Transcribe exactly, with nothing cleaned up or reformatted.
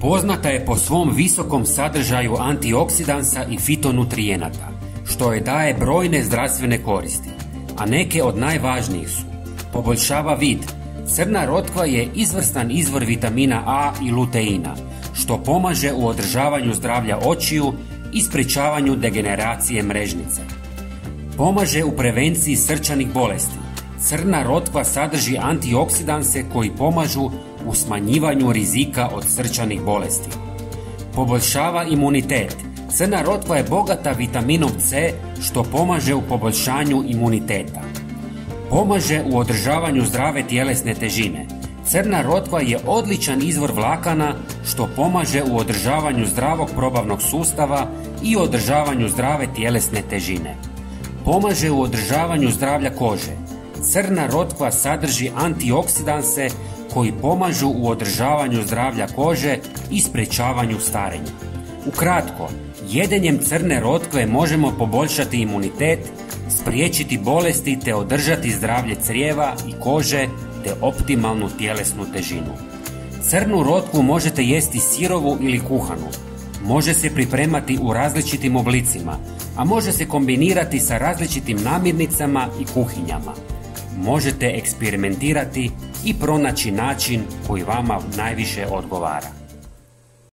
Poznata je po svom visokom sadržaju antioksidansa i fitonutrijenata, što joj daje brojne zdravstvene koristi, a neke od najvažnijih su: poboljšava vid. Crna rotkva je izvrstan izvor vitamina A i luteina, što pomaže u održavanju zdravlja očiju i sprečavanju degeneracije mrežnice. Pomaže u prevenciji srčanih bolesti. Crna rotkva sadrži antioksidanse koji pomažu u smanjivanju rizika od srčanih bolesti. Poboljšava imunitet. Crna rotkva je bogata vitaminom C, što pomaže u poboljšanju imuniteta. Pomaže u održavanju zdrave tjelesne težine. Crna rotkva je odličan izvor vlakana, što pomaže u održavanju zdravog probavnog sustava i održavanju zdrave tjelesne težine. Pomaže u održavanju zdravlja kože. Crna rotkva sadrži antioksidanse koji pomažu u održavanju zdravlja kože i sprečavanju starenja. Ukratko, jedenjem crne rotkve možemo poboljšati imunitet, spriječiti bolesti te održati zdravlje crijeva i kože te optimalnu tjelesnu težinu. Crnu rotku možete jesti sirovu ili kuhanu. Može se pripremati u različitim oblicima, a može se kombinirati sa različitim namirnicama i kuhinjama. Možete eksperimentirati i pronaći način koji vama najviše odgovara.